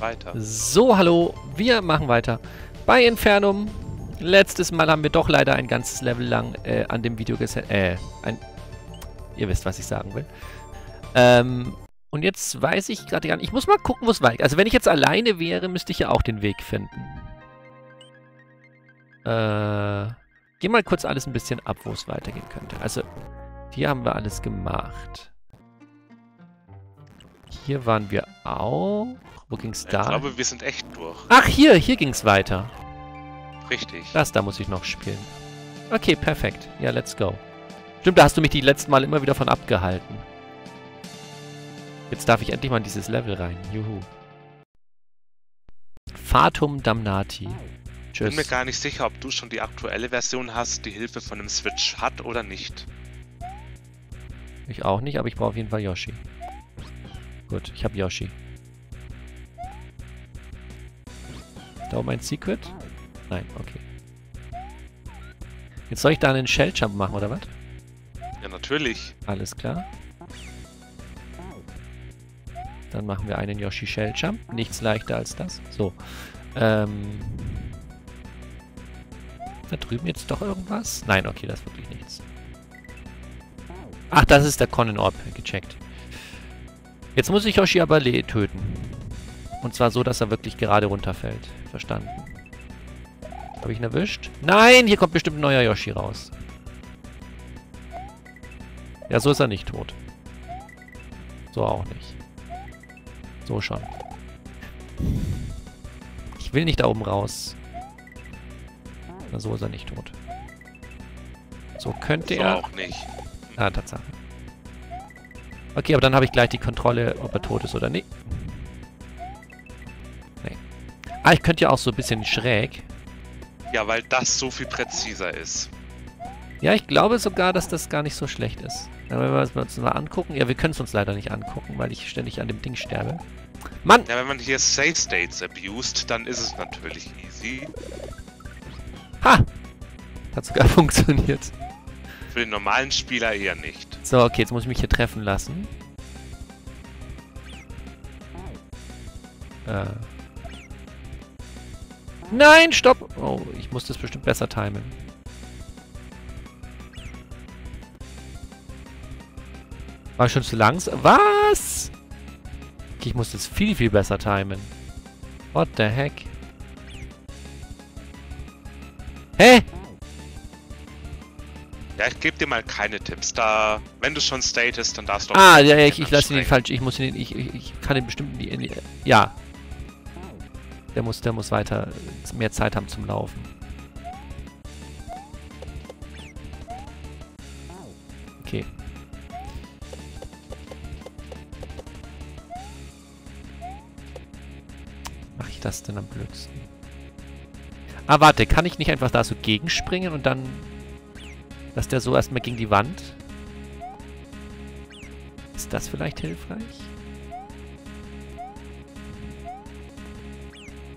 weiter. So, hallo, wir machen weiter bei Infernum. Letztes Mal haben wir doch leider ein ganzes Level lang an dem Video gesetzt. Ihr wisst, was ich sagen will. Und jetzt weiß ich gerade gar nicht. Ich muss mal gucken, wo es weitergeht. Also wenn ich jetzt alleine wäre, müsste ich ja auch den Weg finden. Geh mal kurz alles ein bisschen ab, wo es weitergehen könnte. Also, hier haben wir alles gemacht. Hier waren wir auch. Wo ging's da? Ich glaube, wir sind echt durch. Ach, hier ging's weiter. Richtig. Das da muss ich noch spielen. Okay, perfekt. Ja, let's go. Stimmt, da hast du mich die letzten Mal immer wieder von abgehalten. Jetzt darf ich endlich mal in dieses Level rein. Juhu. Fatum Damnati. Tschüss. Ich bin mir gar nicht sicher, ob du schon die aktuelle Version hast, die Hilfe von einem Switch hat oder nicht. Ich auch nicht, aber ich brauche auf jeden Fall Yoshi. Gut, ich habe Yoshi. Da oben ein Secret? Nein, okay. Jetzt soll ich da einen Shelljump machen, oder was? Ja, natürlich. Alles klar. Dann machen wir einen Yoshi Shelljump. Nichts leichter als das. So. Da drüben jetzt doch irgendwas? Nein, okay, das ist wirklich nichts. Ach, das ist der Conan Orb. Gecheckt. Jetzt muss ich Yoshi aber töten. Und zwar so, dass er wirklich gerade runterfällt. Verstanden. Habe ich ihn erwischt? Nein, hier kommt bestimmt ein neuer Yoshi raus. Ja, so ist er nicht tot. So auch nicht. So schon. Ich will nicht da oben raus. Na, so ist er nicht tot. So könnte so er... auch nicht. Ah, Tatsache. Okay, aber dann habe ich gleich die Kontrolle, ob er tot ist oder nicht. Nee. Ah, ich könnte ja auch so ein bisschen schräg. Ja, weil das so viel präziser ist. Ja, ich glaube sogar, dass das gar nicht so schlecht ist. Ja, wenn wir uns mal angucken. Ja, wir können es uns leider nicht angucken, weil ich ständig an dem Ding sterbe. Mann! Ja, wenn man hier Safe States abused, dann ist es natürlich easy. Ha! Hat sogar funktioniert. Für den normalen Spieler eher nicht. So, okay, jetzt muss ich mich hier treffen lassen. Nein, stopp! Oh, ich muss das bestimmt besser timen. War schon zu langsam. Was? Okay, ich muss das viel, viel besser timen. What the heck? Hä? Ja, ich gebe dir mal keine Tipps. Da, wenn du schon statest, dann darfst du auch... Ah, ja, ich lasse ihn falsch. Ich muss ihn... Ich kann ihn bestimmt... Ja. Der muss weiter... mehr Zeit haben zum Laufen. Okay. Mache ich das denn am blödsten? Ah, warte. Kann ich nicht einfach da so gegenspringen und dann... dass der so erstmal gegen die Wand. Ist das vielleicht hilfreich?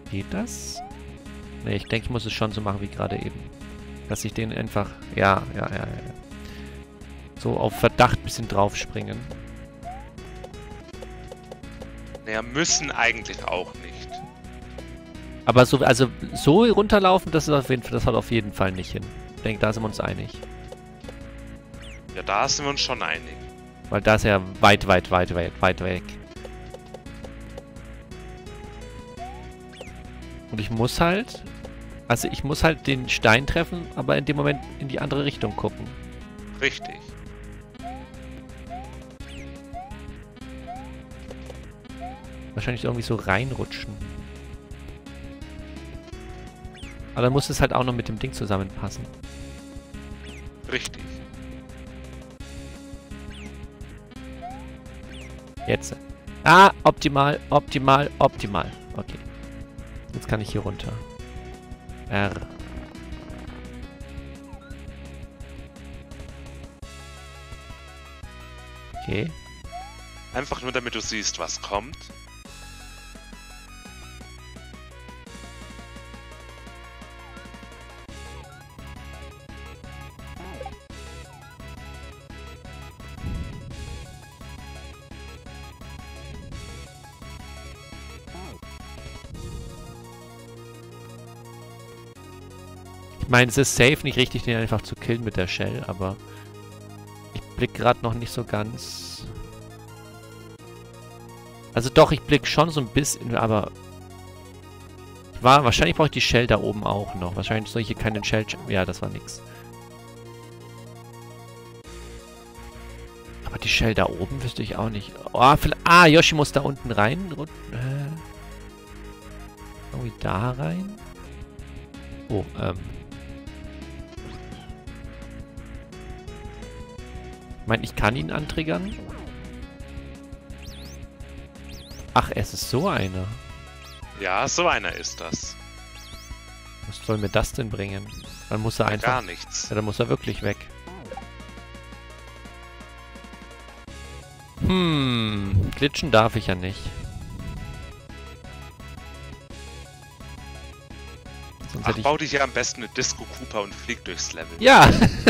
Geht das? Ne, ich denke, ich muss es schon so machen wie gerade eben. Dass ich den einfach... Ja. So auf Verdacht ein bisschen drauf springen. Naja, müssen eigentlich auch nicht. Aber so, also so runterlaufen, das haut auf jeden Fall nicht hin. Ich denke, da sind wir uns einig. Ja, da sind wir uns schon einig. Weil da ist ja weit weg. Und ich muss halt... Also ich muss halt den Stein treffen, aber in dem Moment in die andere Richtung gucken. Richtig. Wahrscheinlich irgendwie so reinrutschen. Aber dann muss es halt auch noch mit dem Ding zusammenpassen. Richtig. Jetzt. Ah, optimal. Okay. Jetzt kann ich hier runter. R. Okay. Einfach nur, damit du siehst, was kommt. meine, es ist safe nicht richtig, den einfach zu killen mit der Shell, aber ich blick gerade noch nicht so ganz. Also doch, ich blick schon so ein bisschen, aber wahrscheinlich brauche ich die Shell da oben auch noch. Wahrscheinlich soll ich hier keine Shell... Ja, das war nix. Aber die Shell da oben wüsste ich auch nicht. Oh, Yoshi muss da unten rein. Irgendwie da rein? Oh, Ich meine, ich kann ihn antriggern. Ach, es ist so einer. Ja, so einer ist das. Was soll mir das denn bringen? Dann muss er einfach... Gar nichts. Ja, dann muss er wirklich weg. Hm, glitschen darf ich ja nicht. Sonst hätte ich... bau dich ja am besten eine Disco Cooper und flieg durchs Level. Ja,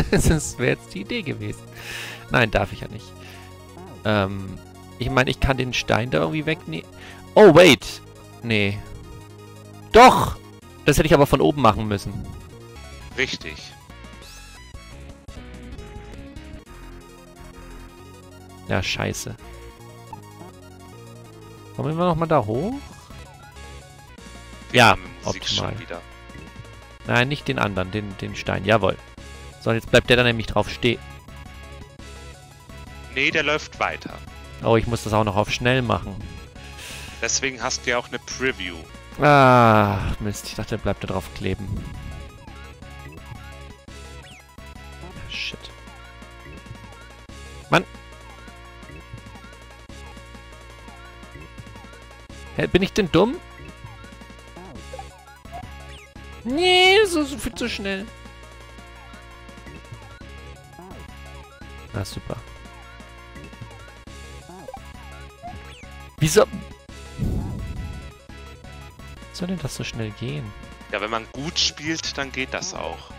das wäre jetzt die Idee gewesen. Nein, darf ich ja nicht. Ich meine, ich kann den Stein da irgendwie wegnehmen. Oh, wait! Nee. Doch! Das hätte ich aber von oben machen müssen. Richtig. Ja, scheiße. Kommen wir nochmal da hoch? Ja, optimal. Nein, nicht den anderen, den Stein. Jawohl. So, jetzt bleibt der da nämlich drauf stehen. Nee, der läuft weiter. Oh, ich muss das auch noch auf schnell machen. Deswegen hast du ja auch eine Preview. Ah, Mist. Ich dachte, er bleibt da drauf kleben. Shit. Mann. Hä, bin ich denn dumm? Nee, das ist viel zu schnell. Ah, super. Wieso... Soll denn das so schnell gehen? Ja, wenn man gut spielt, dann geht das auch.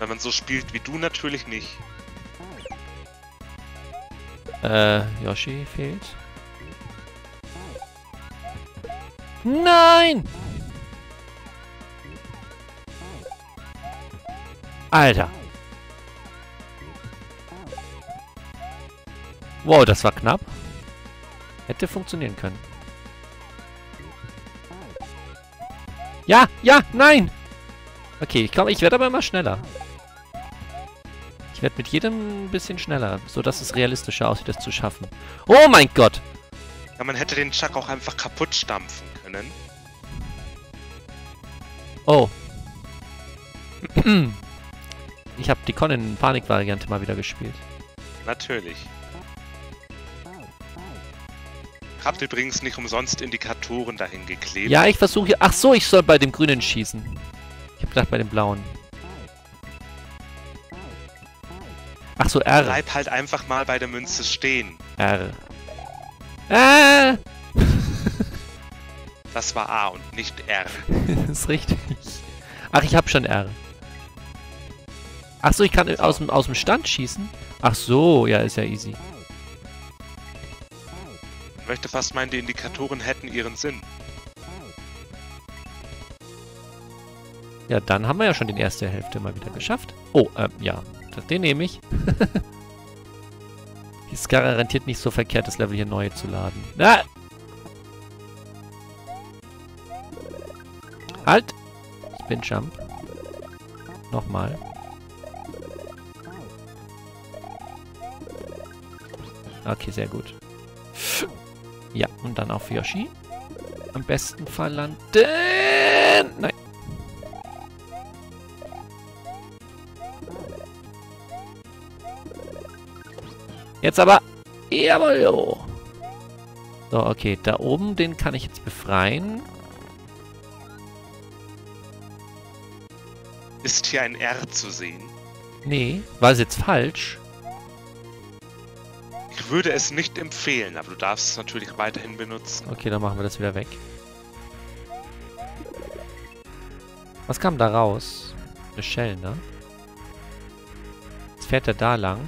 Wenn man so spielt wie du, natürlich nicht. Yoshi fehlt. Nein! Alter! Wow, das war knapp. Hätte funktionieren können. Ja, ja, nein! Okay, ich glaube, ich werde aber immer schneller. Ich werde mit jedem ein bisschen schneller, sodass es realistischer aussieht, das zu schaffen. Oh mein Gott! Ja, man hätte den Chuck auch einfach kaputt stampfen können. Oh. Ich habe die Conan-Panik-Variante mal wieder gespielt. Natürlich. Habt übrigens nicht umsonst Indikatoren dahin geklebt. Ja, ich versuche... Ach so, ich soll bei dem Grünen schießen. Ich habe gedacht, bei dem Blauen. Ach so, R. Bleib halt einfach mal bei der Münze stehen. R. Das war A und nicht R. Das ist richtig. Ach, ich habe schon R. Ach so, ich kann so aus dem Stand schießen? Ach so, ja, ist ja easy. Ich möchte fast meinen, die Indikatoren hätten ihren Sinn. Ja, dann haben wir ja schon die erste Hälfte mal wieder geschafft. Oh, ja. Den nehme ich. Ist garantiert nicht so verkehrt, das Level hier neu zu laden. Ah! Halt! Spin Jump. Nochmal. Okay, sehr gut. Ja, und dann auf Yoshi. Am besten Fall landen. Nein. Jetzt aber. Jawohl. So, okay. Da oben, den kann ich jetzt befreien. Ist hier ein R zu sehen? Nee, war es jetzt falsch? Ich würde es nicht empfehlen, aber du darfst es natürlich weiterhin benutzen. Okay, dann machen wir das wieder weg. Was kam da raus? Eine Shell, ne? Jetzt fährt er da lang.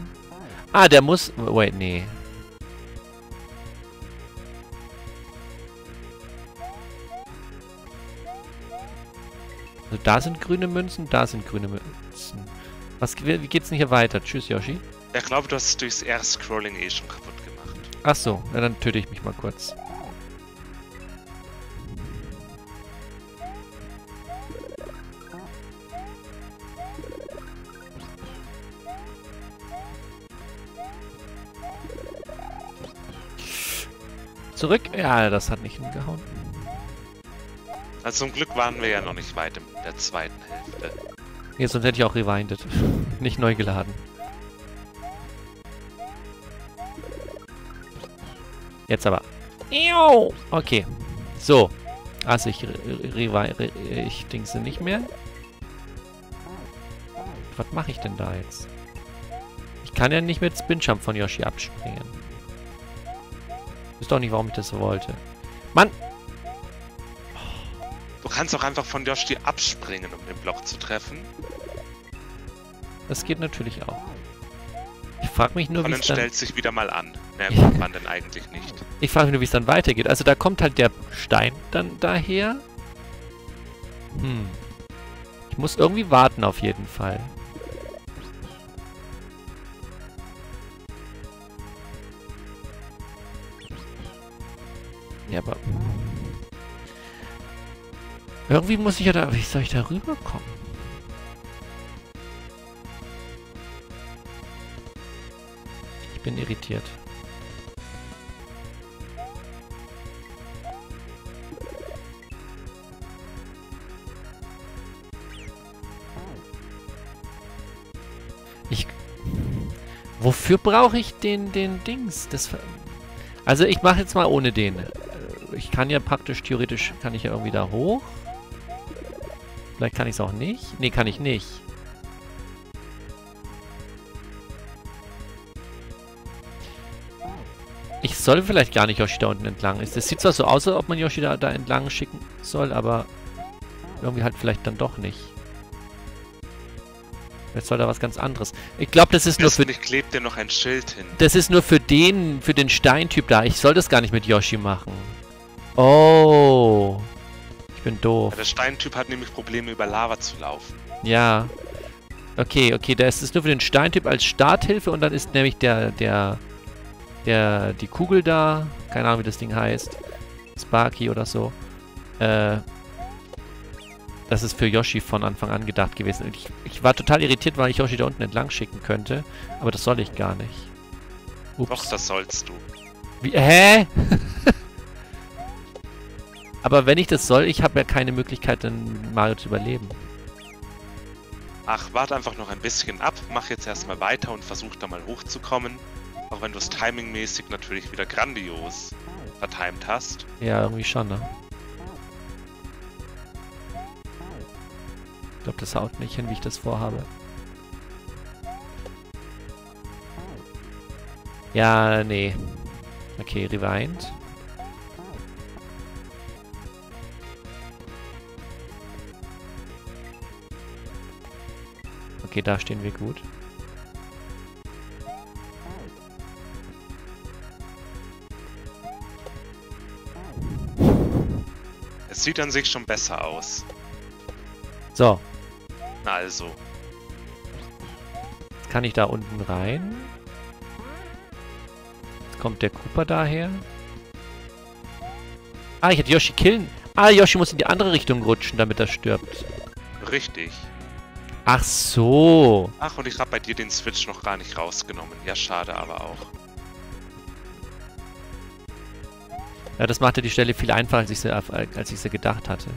Ah, der muss... Wait, nee. Also da sind grüne Münzen, da sind grüne Münzen. Wie geht's denn hier weiter? Tschüss, Yoshi. Ich glaube, du hast es durchs R-Scrolling eh schon kaputt gemacht. Ach so, na dann töte ich mich mal kurz. Zurück? Ja, das hat nicht hingehauen. Also zum Glück waren wir ja noch nicht weit in der zweiten Hälfte. Ja, sonst hätte ich auch rewindet. Nicht neu geladen. Jetzt aber. Okay. So. Also ich dingse nicht mehr. Was mache ich denn da jetzt? Ich kann ja nicht mit Spin-Jump von Yoshi abspringen. Ich weiß doch nicht, warum ich das so wollte. Mann! Du kannst doch einfach von Yoshi abspringen, um den Block zu treffen. Das geht natürlich auch. Ich frage mich nur, wie es dann... Und dann stellt sich wieder mal an. Na gut, wann denn eigentlich nicht? Ich frage mich nur, wie es dann weitergeht. Also da kommt halt der Stein dann daher. Ich muss irgendwie warten auf jeden Fall. Ja, aber... Irgendwie muss ich ja da... Wie soll ich da rüberkommen? Ich bin irritiert. Wofür brauche ich den Dings? Also ich mache jetzt mal ohne den... Ich kann ja praktisch, theoretisch, kann ich ja irgendwie da hoch. Vielleicht kann ich es auch nicht. Nee, kann ich nicht. Ich soll vielleicht gar nicht Yoshi da unten entlang. Es sieht zwar so aus, als ob man Yoshi da entlang schicken soll, aber irgendwie halt vielleicht dann doch nicht. Jetzt soll da was ganz anderes. Ich glaube, das ist nur für... Ich klebe dir noch ein Schild hin. Das ist nur für den Steintyp da. Ich soll das gar nicht mit Yoshi machen. Oh. Ich bin doof. Ja, der Steintyp hat nämlich Probleme, über Lava zu laufen. Ja. Okay. Das ist nur für den Steintyp als Starthilfe und dann ist nämlich die Kugel da. Keine Ahnung, wie das Ding heißt. Sparky oder so. Das ist für Yoshi von Anfang an gedacht gewesen. Ich war total irritiert, weil ich Yoshi da unten entlang schicken könnte. Aber das soll ich gar nicht. Ups. Doch, das sollst du. Wie? Hä? Aber wenn ich das soll, ich habe ja keine Möglichkeit, den Mario zu überleben. Ach, warte einfach noch ein bisschen ab, mach jetzt erstmal weiter und versuch da mal hochzukommen. Auch wenn du es timingmäßig natürlich wieder grandios vertimt hast. Ja, irgendwie schon, ne? Ich glaube, das haut nicht hin, wie ich das vorhabe. Ja, nee. Okay, rewind. Okay, da stehen wir gut. Es sieht an sich schon besser aus. So. Na also. Jetzt kann ich da unten rein. Jetzt kommt der Cooper daher. Ah, ich hätte Yoshi killen. Ah, Yoshi muss in die andere Richtung rutschen, damit er stirbt. Richtig. Ach so. Ach, und ich habe bei dir den Switch noch gar nicht rausgenommen. Ja, schade, aber auch. Ja, das machte die Stelle viel einfacher, als ich sie gedacht hatte.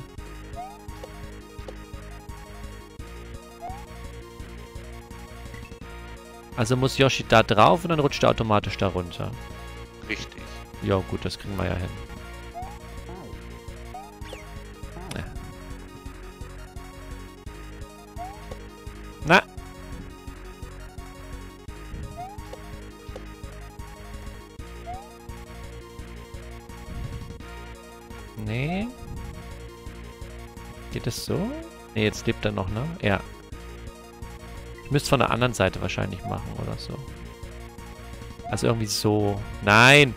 Also muss Yoshi da drauf und dann rutscht er automatisch da runter. Richtig. Ja, gut, das kriegen wir ja hin. Na! Nee. Geht das so? Nee, jetzt lebt er noch, ne? Ja. Ich müsste von der anderen Seite wahrscheinlich machen oder so. Also irgendwie so. Nein!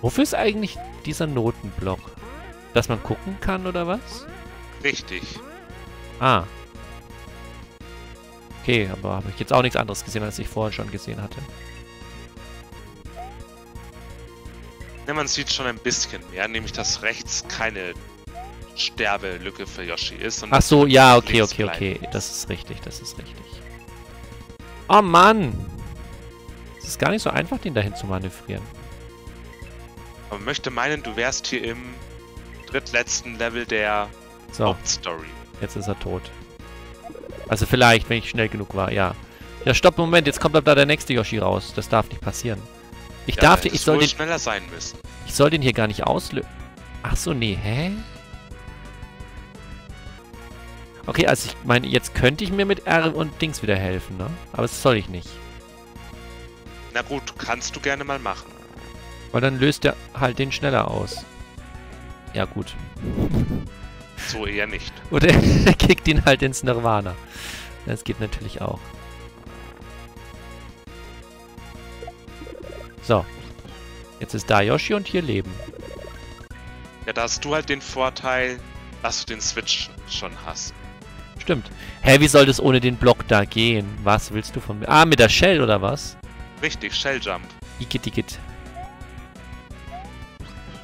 Wofür ist eigentlich dieser Notenblock? Dass man gucken kann oder was? Richtig. Ah. Okay, aber habe ich jetzt auch nichts anderes gesehen, als ich vorhin schon gesehen hatte. Ja, man sieht schon ein bisschen mehr, nämlich dass rechts keine Sterbelücke für Yoshi ist. Ach so, ja, okay. Das ist richtig, Oh Mann! Es ist gar nicht so einfach, den dahin zu manövrieren. Man möchte meinen, du wärst hier im drittletzten Level der Hauptstory. Jetzt ist er tot. Also vielleicht, wenn ich schnell genug war, ja. Ja, stopp, Moment, jetzt kommt da der nächste Yoshi raus. Das darf nicht passieren. Ich ja, darf den, ich soll den... schneller sein müssen. Ich soll den hier gar nicht auslösen. Ach so, nee, hä? Okay, also ich meine, jetzt könnte ich mir mit R und Dings wieder helfen, ne? Aber das soll ich nicht. Na gut, kannst du gerne mal machen. Weil dann löst er halt den schneller aus. Ja, gut. So eher nicht. Oder er kickt ihn halt ins Nirvana. Das geht natürlich auch. So. Jetzt ist da Yoshi und hier Leben. Ja, da hast du halt den Vorteil, dass du den Switch schon hast. Stimmt. Hä, wie soll das ohne den Block da gehen? Was willst du von mir? Ah, mit der Shell oder was? Richtig, Shell Jump. Igitt, igitt.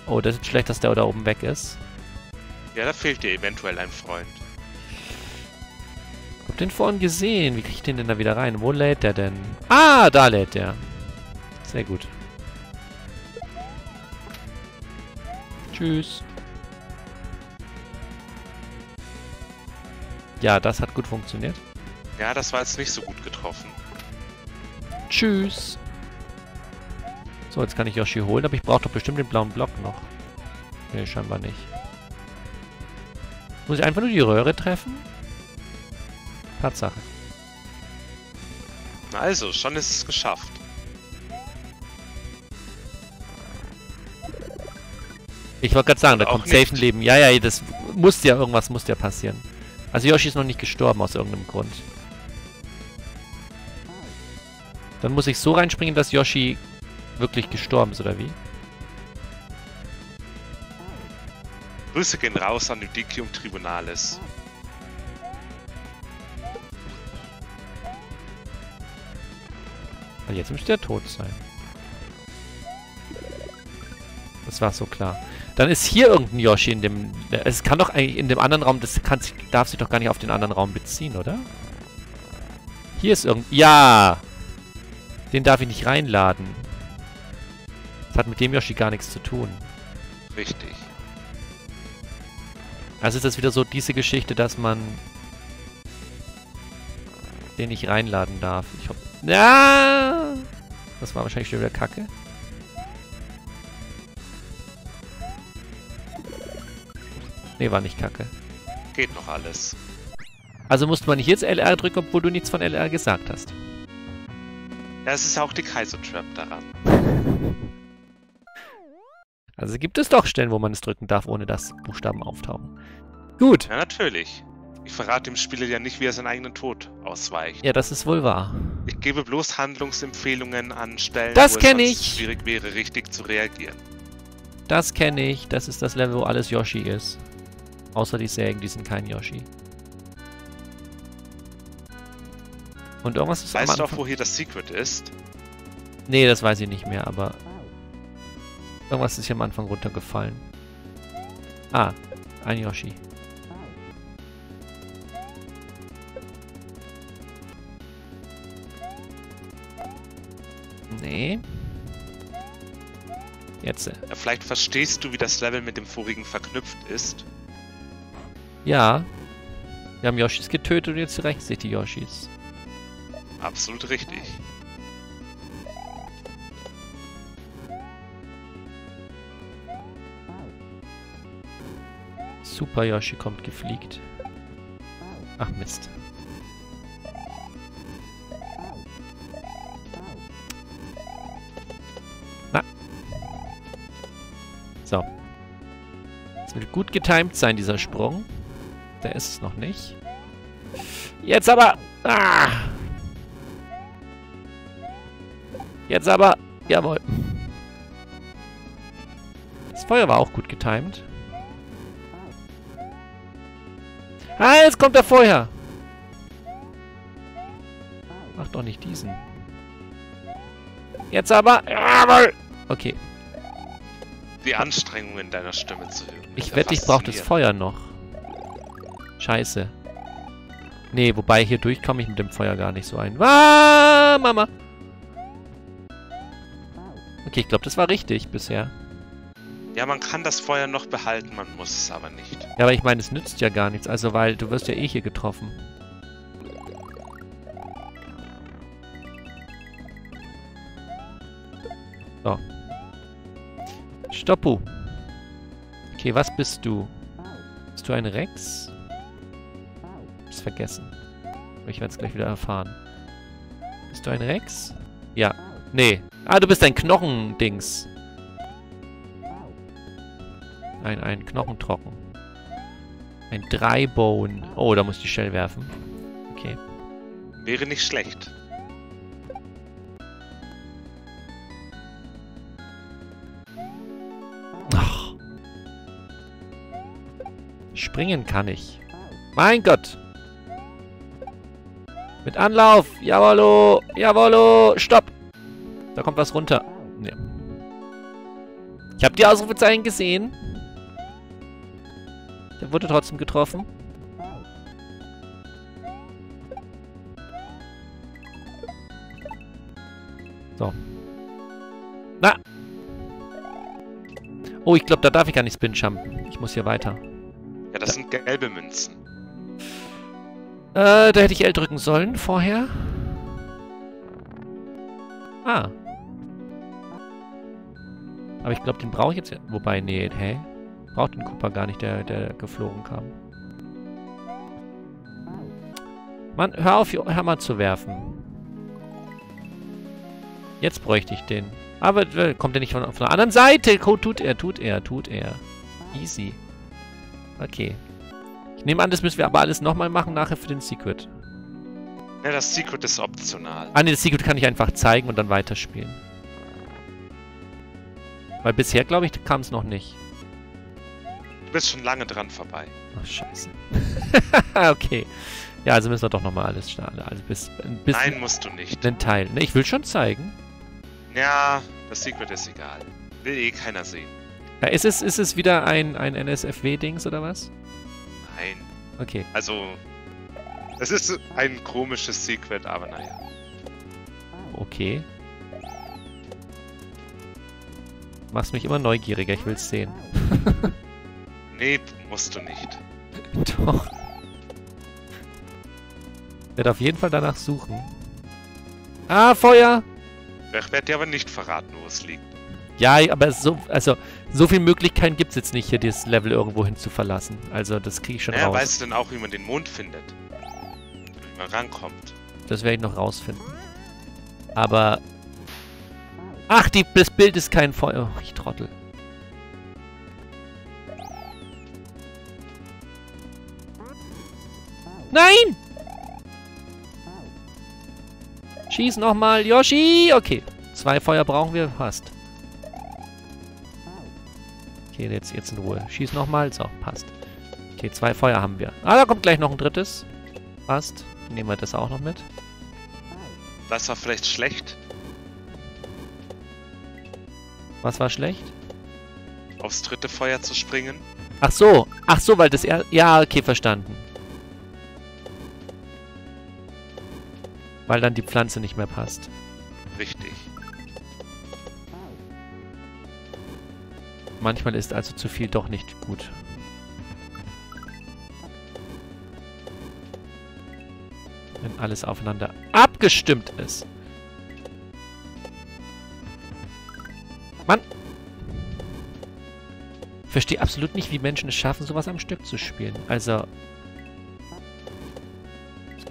Oh, das ist schlecht, dass der da oben weg ist. Ja, da fehlt dir eventuell ein Freund. Hab den vorhin gesehen. Wie krieg ich den denn da wieder rein? Wo lädt der denn? Ah, da lädt der. Sehr gut. Tschüss. Ja, das hat gut funktioniert. Ja, das war jetzt nicht so gut getroffen. Tschüss. So, jetzt kann ich Yoshi holen, aber ich brauche doch bestimmt den blauen Block noch. Nee, scheinbar nicht. Muss ich einfach nur die Röhre treffen? Tatsache. Also, schon ist es geschafft. Ich wollte gerade sagen, da kommt safe ein Leben. Ja, ja, das muss ja, irgendwas muss ja passieren. Also Yoshi ist noch nicht gestorben aus irgendeinem Grund. Dann muss ich so reinspringen, dass Yoshi wirklich gestorben ist, oder wie? Grüße gehen raus an Nudikium Tribunalis. Also jetzt müsste er tot sein. Das war so klar. Dann ist hier irgendein Yoshi in dem... Es kann doch eigentlich in dem anderen Raum... Das kann, darf sich doch gar nicht auf den anderen Raum beziehen, oder? Hier ist irgendein... Ja! Den darf ich nicht reinladen. Das hat mit dem Yoshi gar nichts zu tun. Richtig. Also ist das wieder so diese Geschichte, dass man... den nicht reinladen darf. Ich hoffe... Ja! Das war wahrscheinlich schon wieder Kacke. Nee, war nicht kacke. Geht noch alles. Also musste man nicht jetzt LR drücken, obwohl du nichts von LR gesagt hast. Ja, es ist auch die Kaiser-Trap daran. Also gibt es doch Stellen, wo man es drücken darf, ohne dass Buchstaben auftauchen. Gut. Ja, natürlich. Ich verrate dem Spieler ja nicht, wie er seinen eigenen Tod ausweicht. Ja, das ist wohl wahr. Ich gebe bloß Handlungsempfehlungen an Stellen, wo es schwierig wäre, richtig zu reagieren. Das kenne ich. Das ist das Level, wo alles Yoshi ist. Außer die Sägen, die sind kein Yoshi. Und irgendwas ist am Anfang. Weißt du auch, wo hier das Secret ist? Nee, das weiß ich nicht mehr, aber... Irgendwas ist hier am Anfang runtergefallen. Ah, ein Yoshi. Nee. Jetzt. Ja, vielleicht verstehst du, wie das Level mit dem vorigen verknüpft ist. Ja. Wir haben Yoshis getötet und jetzt rächen sich die Yoshis. Absolut richtig. Super Yoshi kommt gefliegt. Ach Mist. Na. So. Es wird gut getimed sein, dieser Sprung. Der ist es noch nicht. Jetzt aber! Ah! Jetzt aber! Jawohl! Das Feuer war auch gut getimed. Ah, jetzt kommt der Feuer. Mach doch nicht diesen. Jetzt aber... Jawohl! Okay. Die Anstrengungen in deiner Stimme zu hören. Ich wette, ich brauche das Feuer noch. Scheiße. Nee, wobei hier durchkomme ich mit dem Feuer gar nicht so ein. Ah, Mama! Okay, ich glaube, das war richtig bisher. Ja, man kann das Feuer noch behalten, man muss es aber nicht. Ja, aber ich meine, es nützt ja gar nichts, also weil du wirst ja eh hier getroffen. So. Stoppu. Okay, was bist du? Bist du ein Rex? Hab's vergessen. Ich werde es gleich wieder erfahren. Bist du ein Rex? Ja. Nee. Ah, du bist ein Knochendings. Ein Knochentrocken. Ein Dreibone. Oh, da muss ich die Shell werfen. Okay. Wäre nicht schlecht. Ach. Springen kann ich. Mein Gott. Mit Anlauf. Jawollo. Jawollo. Stopp. Da kommt was runter. Nee. Ich habe die Ausrufezeichen gesehen. Der wurde trotzdem getroffen. So. Na! Oh, ich glaube, da darf ich gar nicht spin-jumpen. Ich muss hier weiter. Ja, das sind gelbe Münzen. Da hätte ich L drücken sollen vorher. Ah. Aber ich glaube, den brauche ich jetzt... Wobei, nee, hä? Braucht den Cooper gar nicht, der geflogen kam. Mann, hör auf, Hammer zu werfen. Jetzt bräuchte ich den. Aber kommt der nicht von der anderen Seite? Tut er. Easy. Okay. Ich nehme an, das müssen wir aber alles nochmal machen, nachher für den Secret. Ja, das Secret ist optional. Ah, ne, das Secret kann ich einfach zeigen und dann weiterspielen. Weil bisher, glaube ich, kam es noch nicht. Du bist schon lange dran vorbei. Ach, scheiße. Okay. Ja, also müssen wir doch nochmal alles starten. Also bis nein, musst du nicht. Den Teil. Ne, ich will schon zeigen. Ja, das Secret ist egal. Will eh keiner sehen. Ja, ist es wieder ein NSFW-Dings oder was? Nein. Okay. Also, es ist ein komisches Secret, aber naja. Okay. Machst mich immer neugieriger, ich will's sehen. Nee, musst du nicht. Doch. Ich werde auf jeden Fall danach suchen. Ah, Feuer! Ich werde dir aber nicht verraten, wo es liegt. Ja, aber so viele Möglichkeiten gibt es jetzt nicht, hier dieses Level irgendwo hin zu verlassen. Also, das kriege ich schon raus. Ja, weißt du denn auch, wie man den Mond findet? Wie man rankommt. Das werde ich noch rausfinden. Aber... Ach, das Bild ist kein Feuer. Oh, ich trottel. Nein! Schieß nochmal, Yoshi! Okay, 2 Feuer brauchen wir, passt. Okay, jetzt in Ruhe. Schieß nochmal, so, passt. Okay, 2 Feuer haben wir. Ah, da kommt gleich noch ein drittes. Passt. Nehmen wir das auch noch mit. Das war vielleicht schlecht. Was war schlecht? Aufs dritte Feuer zu springen. Ach so, weil das... Ja, okay, verstanden. Weil dann die Pflanze nicht mehr passt. Richtig. Manchmal ist also zu viel doch nicht gut. Wenn alles aufeinander abgestimmt ist. Mann! Ich verstehe absolut nicht, wie Menschen es schaffen, sowas am Stück zu spielen. Also...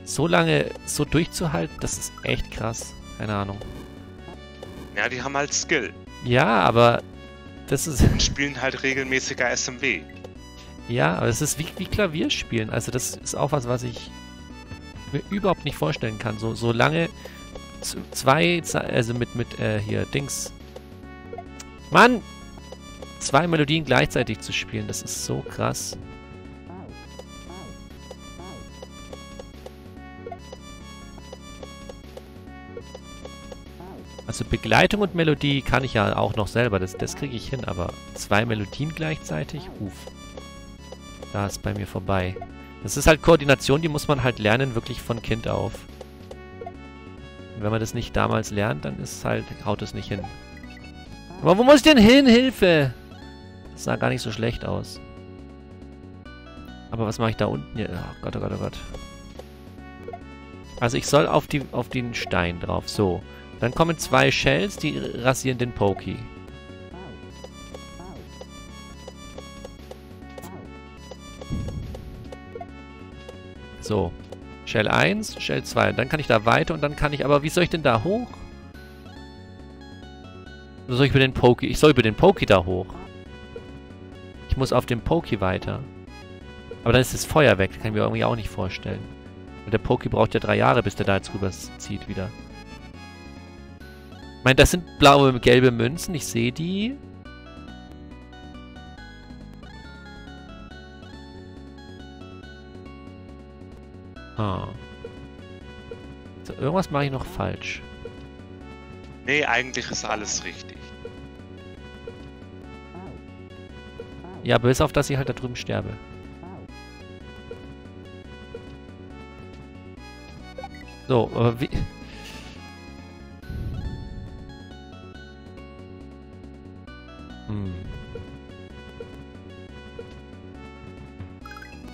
So lange so durchzuhalten, das ist echt krass. Keine Ahnung. Ja, die haben halt Skill. Ja, aber das ist... Und spielen halt regelmäßiger SMW. Ja, aber es ist wie Klavierspielen. Also das ist auch was ich mir überhaupt nicht vorstellen kann. So lange also mit hier, Dings. Mann! 2 Melodien gleichzeitig zu spielen, das ist so krass. Also Begleitung und Melodie kann ich ja auch noch selber, das kriege ich hin, aber 2 Melodien gleichzeitig? Uff. Da ist bei mir vorbei. Das ist halt Koordination, die muss man halt lernen, wirklich von Kind auf. Und wenn man das nicht damals lernt, dann ist halt, haut es nicht hin. Aber wo muss ich denn hin? Hilfe! Das sah gar nicht so schlecht aus. Aber was mache ich da unten hier? Oh Gott, oh Gott, oh Gott. Also ich soll auf den Stein drauf. So. Dann kommen 2 Shells, die rasieren den Pokey. So. Shell 1, Shell 2. Dann kann ich da weiter und dann kann ich... Aber wie soll ich denn da hoch? Oder soll ich über den Pokey... Ich soll über den Pokey da hoch. Ich muss auf den Pokey weiter. Aber dann ist das Feuer weg. Das kann ich mir irgendwie auch nicht vorstellen. Und der Pokey braucht ja 3 Jahre, bis der da jetzt rüber zieht wieder. Ich meine, das sind blaue und gelbe Münzen. Ich sehe die. Ah. So, irgendwas mache ich noch falsch. Nee, eigentlich ist alles richtig. Ja, bis auf, dass ich halt da drüben sterbe. So, aber wie...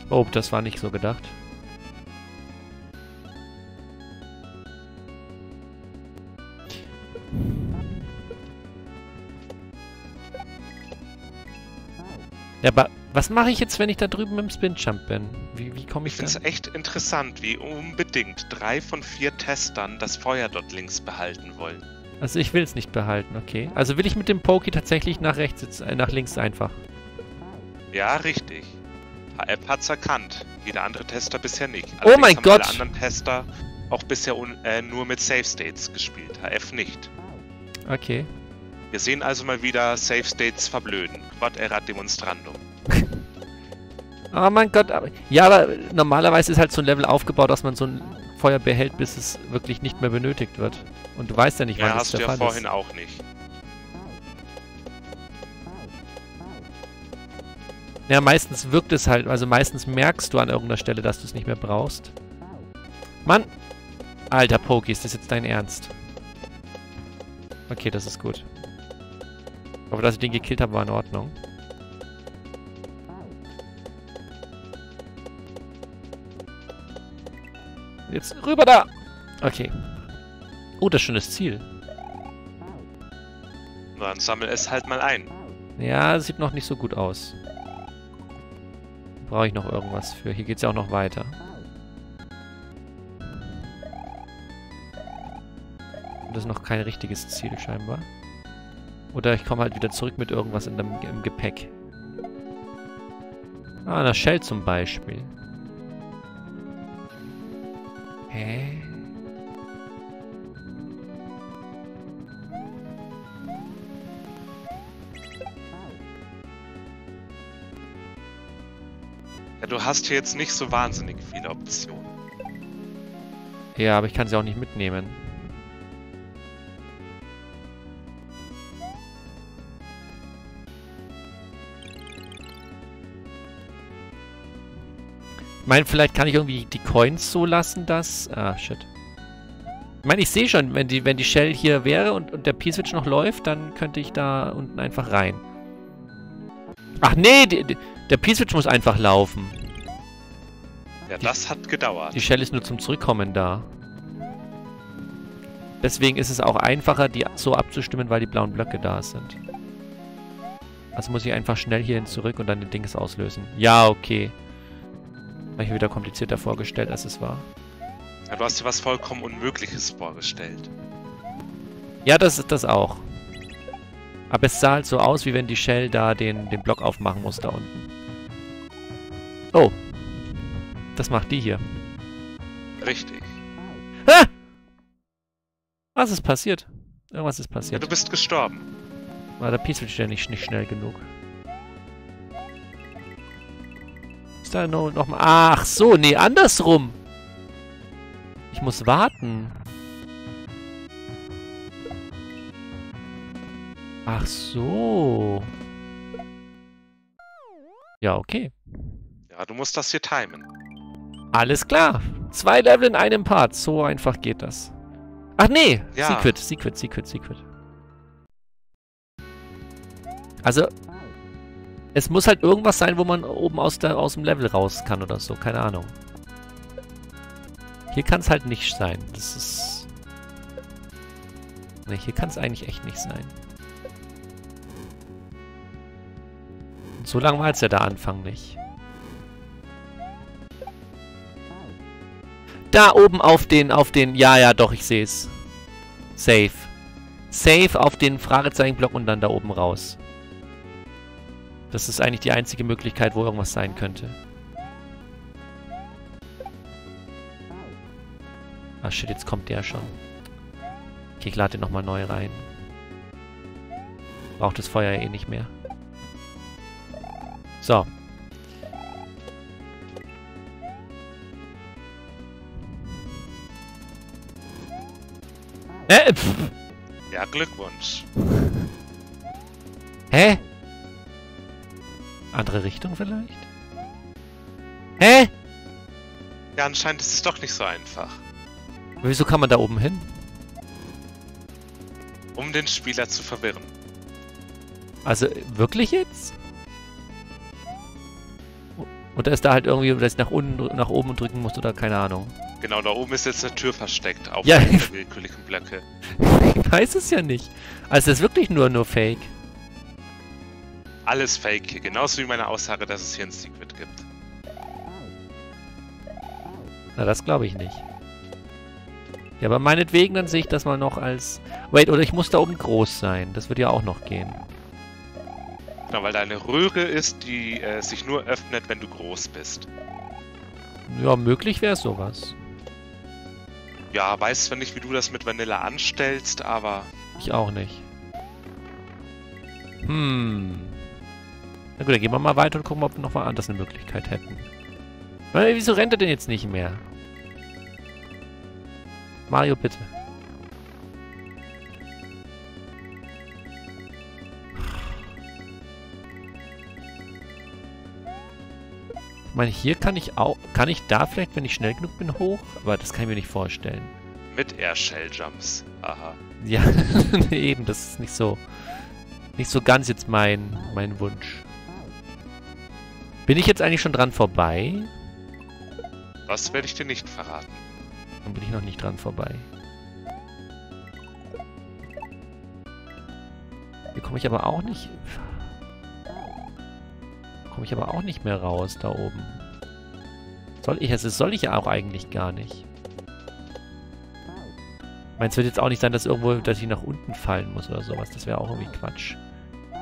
Oh, das war nicht so gedacht. Ja, aber was mache ich jetzt, wenn ich da drüben im Spin-Jump bin? Wie komme ich da? Ich finde es echt interessant, wie unbedingt 3 von 4 Testern das Feuer dort links behalten wollen. Also ich will es nicht behalten, okay. Also will ich mit dem Pokey tatsächlich nach rechts, nach links einfach. Ja, richtig. App hat's erkannt. Jeder andere Tester bisher nicht. Allerdings oh mein haben Gott! Alle anderen Tester auch bisher nur mit Safe States gespielt. HF nicht. Okay. Wir sehen also mal wieder Safe States verblöden. Quod erat demonstrandum. Oh mein Gott. Ja, aber normalerweise ist halt so ein Level aufgebaut, dass man so ein Feuer behält, bis es wirklich nicht mehr benötigt wird. Und du weißt ja nicht, wann ja, das der Fall ist. Ja, hast du ja vorhin auch nicht. Ja, meistens wirkt es halt, also meistens merkst du an irgendeiner Stelle, dass du es nicht mehr brauchst. Mann! Alter Poki, ist das jetzt dein Ernst? Okay, das ist gut. Aber dass ich den gekillt habe, war in Ordnung. Jetzt rüber da! Okay. Oh, das ist schon das Ziel. Dann sammel es halt mal ein. Ja, sieht noch nicht so gut aus. Brauche ich noch irgendwas für. Hier geht es ja auch noch weiter. Und das ist noch kein richtiges Ziel scheinbar. Oder ich komme halt wieder zurück mit irgendwas in dem, im Gepäck. Ah, einer Shell zum Beispiel. Hä? Du hast hier jetzt nicht so wahnsinnig viele Optionen. Ja, aber ich kann sie auch nicht mitnehmen. Ich meine, vielleicht kann ich irgendwie die Coins so lassen, dass... Ah, shit. Ich meine, ich sehe schon, wenn die Shell hier wäre und der P-Switch noch läuft, dann könnte ich da unten einfach rein. Ach nee, der P-Switch muss einfach laufen. Ja, das hat gedauert. Die Shell ist nur zum Zurückkommen da. Deswegen ist es auch einfacher, die so abzustimmen, weil die blauen Blöcke da sind. Also muss ich einfach schnell hierhin zurück und dann den Dings auslösen. Ja, okay. Habe ich mir wieder komplizierter vorgestellt, als es war. Ja, du hast dir was vollkommen Unmögliches vorgestellt. Ja, das ist das auch. Aber es sah halt so aus, wie wenn die Shell da den Block aufmachen muss, da unten. Oh. Das macht die hier. Richtig. Ah! Was ist passiert? Irgendwas ist passiert. Ja, du bist gestorben. War der P-Switch ja nicht schnell genug. Ist da nochmal... Ach so, nee, andersrum. Ich muss warten. Ach so. Ja, okay. Ja, du musst das hier timen. Alles klar. 2 Level in einem Part. So einfach geht das. Ach nee. Ja. Secret. Also, es muss halt irgendwas sein, wo man oben aus dem Level raus kann oder so. Keine Ahnung. Hier kann es halt nicht sein. Das ist... Nee, hier kann es eigentlich echt nicht sein. Und so lang war es ja der Anfang nicht. Da oben auf den... Ja, doch, ich sehe es. Safe auf den Fragezeichenblock und dann da oben raus. Das ist eigentlich die einzige Möglichkeit, wo irgendwas sein könnte. Ah, shit, jetzt kommt der schon. Okay, ich lade den nochmal neu rein. Braucht das Feuer eh nicht mehr. So. Ja, Glückwunsch. Hä? Andere Richtung vielleicht? Hä? Ja, anscheinend ist es doch nicht so einfach. Aber wieso kann man da oben hin? Um den Spieler zu verwirren. Also, wirklich jetzt? Oder ist da halt irgendwie, dass ich nach unten, nach oben drücken muss oder keine Ahnung? Genau, da oben ist jetzt eine Tür versteckt auf ja, der willkürlichen Blöcke. Ich weiß es ja nicht. Also, das ist wirklich nur Fake. Alles Fake hier, genauso wie meine Aussage, dass es hier ein Secret gibt. Na, das glaube ich nicht. Ja, aber meinetwegen, dann sehe ich das mal noch als... Wait, oder ich muss da oben groß sein. Das wird ja auch noch gehen. Genau, weil da eine Röhre ist, die sich nur öffnet, wenn du groß bist. Ja, möglich wäre sowas. Ja, weiß zwar nicht, wie du das mit Vanilla anstellst, aber... Ich auch nicht. Na gut, dann gehen wir mal weiter und gucken, ob wir noch mal anders eine Möglichkeit hätten. Weil, wieso rennt er denn jetzt nicht mehr? Mario, bitte. Ich meine, hier kann ich auch... Kann ich da vielleicht, wenn ich schnell genug bin, hoch? Aber das kann ich mir nicht vorstellen. Mit Air-Shell-Jumps. Aha. Ja, eben. Das ist nicht so... Nicht so ganz jetzt mein Wunsch. Bin ich jetzt eigentlich schon dran vorbei? Das werde ich dir nicht verraten. Dann bin ich noch nicht dran vorbei. Hier komme ich aber auch nicht... Komme ich aber auch nicht mehr raus, da oben. Soll ich ja auch eigentlich gar nicht. Meins wird jetzt auch nicht sein, dass ich nach unten fallen muss oder sowas. Das wäre auch irgendwie Quatsch.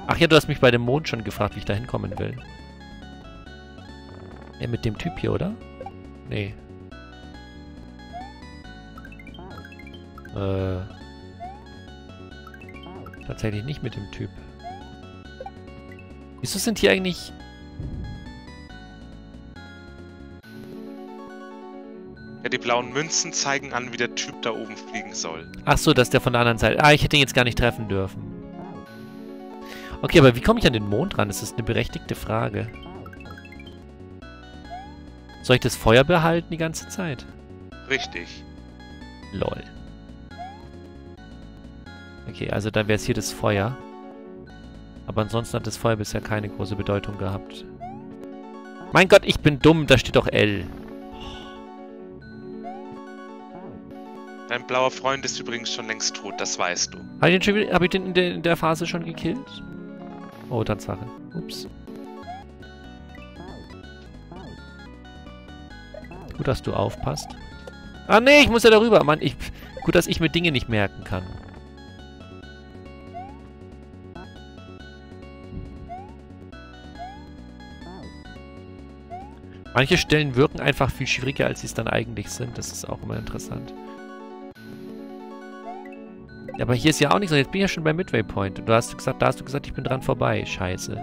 Ach ja, du hast mich bei dem Mond schon gefragt, wie ich da hinkommen will. Ja, mit dem Typ hier, oder? Nee. Tatsächlich nicht mit dem Typ. Wieso sind hier eigentlich... Ja, die blauen Münzen zeigen an, wie der Typ da oben fliegen soll. Ach so, das ist der von der anderen Seite. Ah, ich hätte ihn jetzt gar nicht treffen dürfen. Okay, aber wie komme ich an den Mond ran? Das ist eine berechtigte Frage. Soll ich das Feuer behalten die ganze Zeit? Richtig. Lol. Okay, also dann wäre es hier das Feuer. Aber ansonsten hat das Feuer bisher keine große Bedeutung gehabt. Mein Gott, ich bin dumm. Da steht doch L. Dein blauer Freund ist übrigens schon längst tot, das weißt du. Hab ich den in der Phase schon gekillt? Oh, Tatsache. Ups. Gut, dass du aufpasst. Ah, nee, ich muss ja darüber. Mann, gut, dass ich mir Dinge nicht merken kann. Manche Stellen wirken einfach viel schwieriger, als sie es dann eigentlich sind. Das ist auch immer interessant. Aber hier ist ja auch nichts. Jetzt bin ich ja schon bei Midway Point. Und da hast du gesagt, ich bin dran vorbei. Scheiße.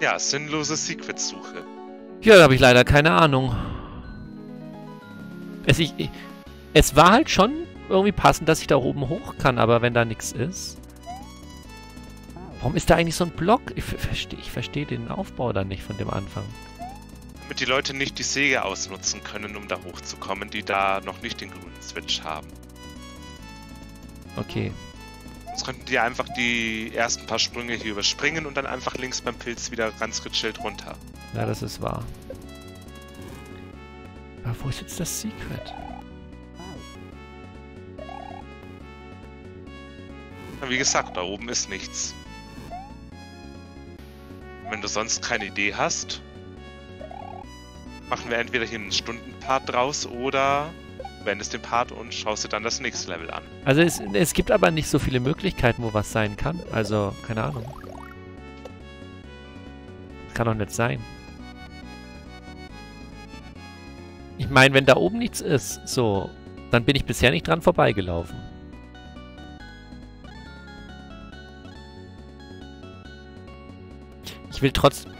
Ja, sinnlose Secret-Suche. Ja, da habe ich leider keine Ahnung. Es war halt schon irgendwie passend, dass ich da oben hoch kann. Aber wenn da nichts ist... Warum ist da eigentlich so ein Block? Ich verstehe den Aufbau dann nicht von dem Anfang. Damit die Leute nicht die Säge ausnutzen können, um da hochzukommen, die da noch nicht den grünen Switch haben. Okay. Sonst könnten die einfach die ersten paar Sprünge hier überspringen und dann einfach links beim Pilz wieder ganz gechillt runter. Ja, das ist wahr. Aber wo ist jetzt das Secret? Wie gesagt, da oben ist nichts. Wenn du sonst keine Idee hast, machen wir entweder hier einen Stundenpart draus oder wendest den Part und schaust dir dann das nächste Level an. Also es gibt aber nicht so viele Möglichkeiten, wo was sein kann. Also, keine Ahnung. Kann doch nicht sein. Ich meine, wenn da oben nichts ist, so, dann bin ich bisher nicht dran vorbeigelaufen. Ich will trotzdem...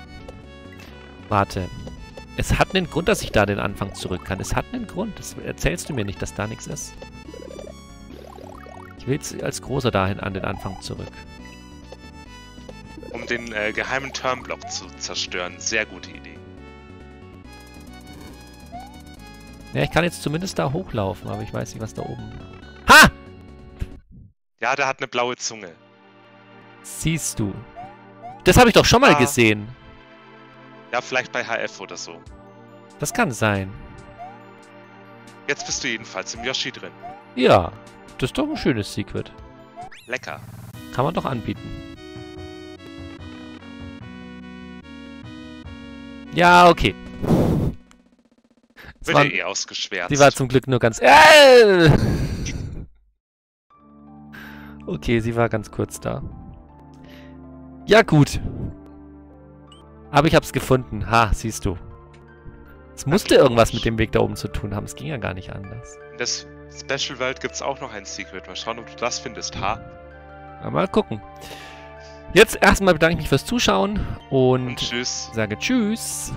Warte. Es hat einen Grund, dass ich da den Anfang zurück kann. Es hat einen Grund. Das erzählst du mir nicht, dass da nichts ist. Ich will jetzt als Großer dahin an den Anfang zurück. Um den geheimen Turnblock zu zerstören. Sehr gute Idee. Ja, ich kann jetzt zumindest da hochlaufen, aber ich weiß nicht, was da oben... Ha! Ja, der hat eine blaue Zunge. Siehst du. Das habe ich doch schon mal gesehen. Ja, vielleicht bei HF oder so. Das kann sein. Jetzt bist du jedenfalls im Yoshi drin. Ja, das ist doch ein schönes Secret. Lecker. Kann man doch anbieten. Ja, okay. Wird ja eh ausgeschwärzt. Die war zum Glück nur ganz... Okay, sie war ganz kurz da. Ja, gut. Aber ich hab's gefunden. Ha, siehst du. Es musste irgendwas mit dem Weg da oben zu tun haben. Es ging ja gar nicht anders. In der Special World gibt's auch noch ein Secret. Mal schauen, ob du das findest. Ha. Ja, mal gucken. Jetzt erstmal bedanke ich mich fürs Zuschauen und sage Tschüss.